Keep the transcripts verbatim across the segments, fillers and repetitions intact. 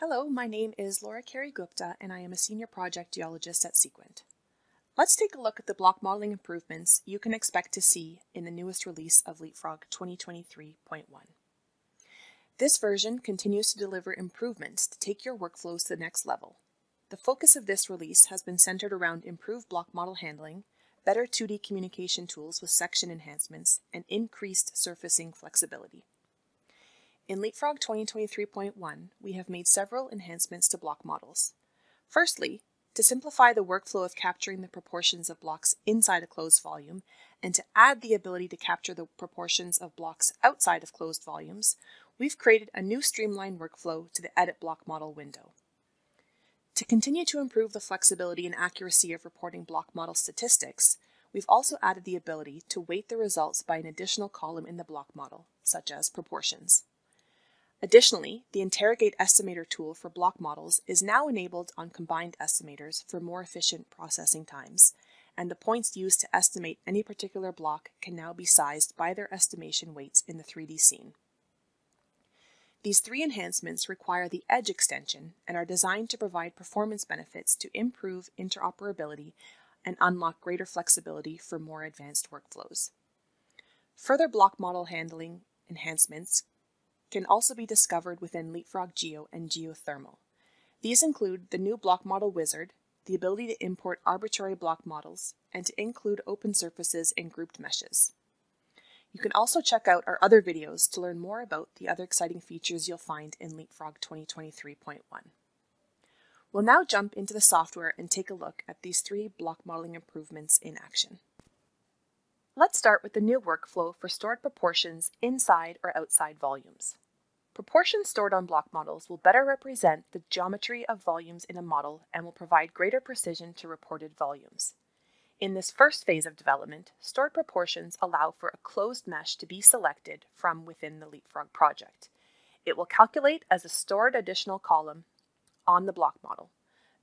Hello, my name is Laura Carey-Gupta, and I am a Senior Project Geologist at Sequent. Let's take a look at the block modeling improvements you can expect to see in the newest release of Leapfrog twenty twenty-three point one. This version continues to deliver improvements to take your workflows to the next level. The focus of this release has been centered around improved block model handling, better two D communication tools with section enhancements, and increased surfacing flexibility. In Leapfrog twenty twenty-three point one, we have made several enhancements to block models. Firstly, to simplify the workflow of capturing the proportions of blocks inside a closed volume, and to add the ability to capture the proportions of blocks outside of closed volumes, we've created a new streamlined workflow to the Edit Block Model window. To continue to improve the flexibility and accuracy of reporting block model statistics, we've also added the ability to weight the results by an additional column in the block model, such as proportions. Additionally, the Interrogate Estimator tool for block models is now enabled on combined estimators for more efficient processing times, and the points used to estimate any particular block can now be sized by their estimation weights in the three D scene. These three enhancements require the Edge extension and are designed to provide performance benefits to improve interoperability and unlock greater flexibility for more advanced workflows. Further block model handling enhancements can also be discovered within Leapfrog Geo and Geothermal. These include the new block model wizard, the ability to import arbitrary block models, and to include open surfaces and grouped meshes. You can also check out our other videos to learn more about the other exciting features you'll find in Leapfrog twenty twenty-three point one. We'll now jump into the software and take a look at these three block modeling improvements in action. Let's start with the new workflow for stored proportions inside or outside volumes. Proportions stored on block models will better represent the geometry of volumes in a model and will provide greater precision to reported volumes. In this first phase of development, stored proportions allow for a closed mesh to be selected from within the Leapfrog project. It will calculate as a stored additional column on the block model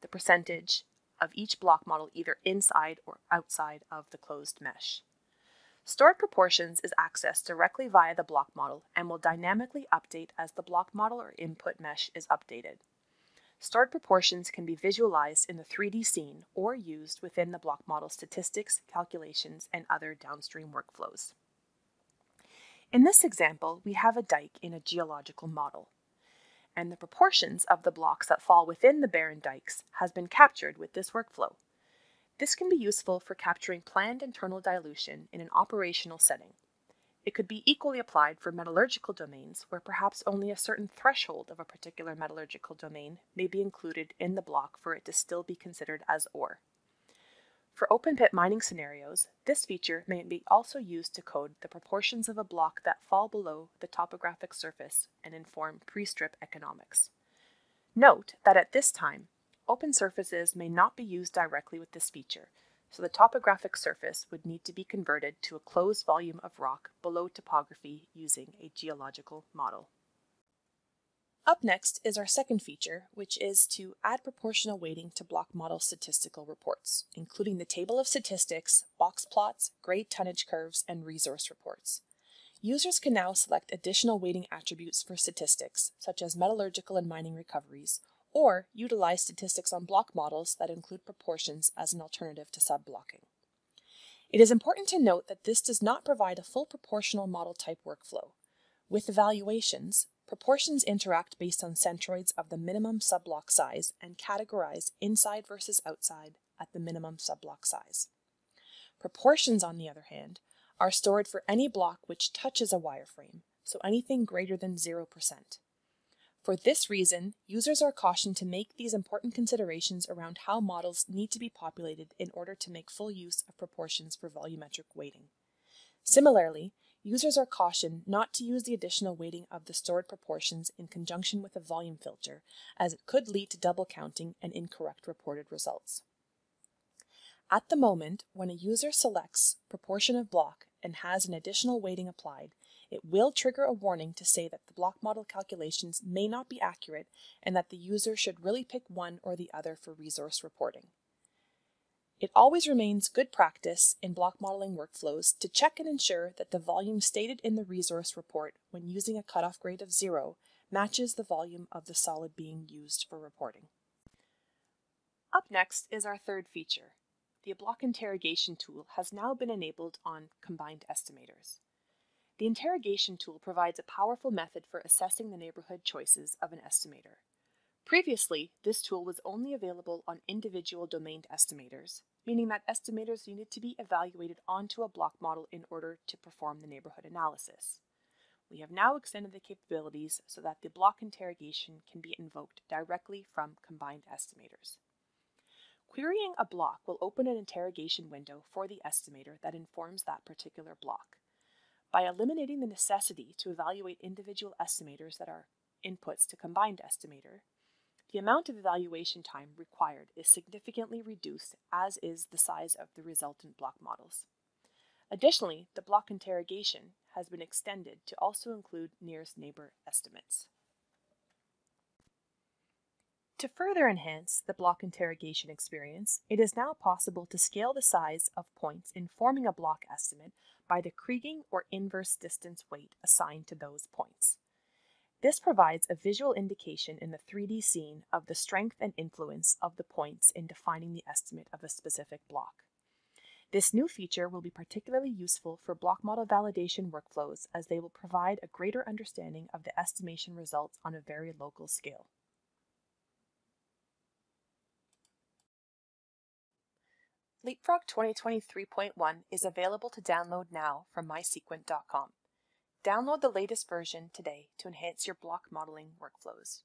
the percentage of each block model either inside or outside of the closed mesh. Stored proportions is accessed directly via the block model and will dynamically update as the block model or input mesh is updated. Stored proportions can be visualized in the three D scene or used within the block model statistics, calculations, and other downstream workflows. In this example, we have a dike in a geological model, and the proportions of the blocks that fall within the barren dikes has been captured with this workflow. This can be useful for capturing planned internal dilution in an operational setting. It could be equally applied for metallurgical domains where perhaps only a certain threshold of a particular metallurgical domain may be included in the block for it to still be considered as ore. For open pit mining scenarios, this feature may be also used to code the proportions of a block that fall below the topographic surface and inform pre-strip economics. Note that at this time, open surfaces may not be used directly with this feature, so the topographic surface would need to be converted to a closed volume of rock below topography using a geological model. Up next is our second feature, which is to add proportional weighting to block model statistical reports, including the table of statistics, box plots, grade tonnage curves, and resource reports. Users can now select additional weighting attributes for statistics, such as metallurgical and mining recoveries, or utilize statistics on block models that include proportions as an alternative to sub-blocking. It is important to note that this does not provide a full proportional model type workflow. With evaluations, proportions interact based on centroids of the minimum sub-block size and categorize inside versus outside at the minimum sub-block size. Proportions, on the other hand, are stored for any block which touches a wireframe, so anything greater than zero percent. For this reason, users are cautioned to make these important considerations around how models need to be populated in order to make full use of proportions for volumetric weighting. Similarly, users are cautioned not to use the additional weighting of the stored proportions in conjunction with a volume filter, as it could lead to double counting and incorrect reported results. At the moment, when a user selects proportion of block and has an additional weighting applied, it will trigger a warning to say that the block model calculations may not be accurate and that the user should really pick one or the other for resource reporting. It always remains good practice in block modeling workflows to check and ensure that the volume stated in the resource report when using a cutoff grade of zero matches the volume of the solid being used for reporting. Up next is our third feature. The block interrogation tool has now been enabled on combined estimators. The interrogation tool provides a powerful method for assessing the neighborhood choices of an estimator. Previously, this tool was only available on individual domained estimators, meaning that estimators needed to be evaluated onto a block model in order to perform the neighborhood analysis. We have now extended the capabilities so that the block interrogation can be invoked directly from combined estimators. Querying a block will open an interrogation window for the estimator that informs that particular block. By eliminating the necessity to evaluate individual estimators that are inputs to combined estimator, the amount of evaluation time required is significantly reduced, as is the size of the resultant block models. Additionally, the block interrogation has been extended to also include nearest neighbor estimates. To further enhance the block interrogation experience, it is now possible to scale the size of points in forming a block estimate by the kriging or inverse distance weight assigned to those points. This provides a visual indication in the three D scene of the strength and influence of the points in defining the estimate of a specific block. This new feature will be particularly useful for block model validation workflows, as they will provide a greater understanding of the estimation results on a very local scale. Leapfrog twenty twenty-three point one is available to download now from my sequent dot com. Download the latest version today to enhance your block modeling workflows.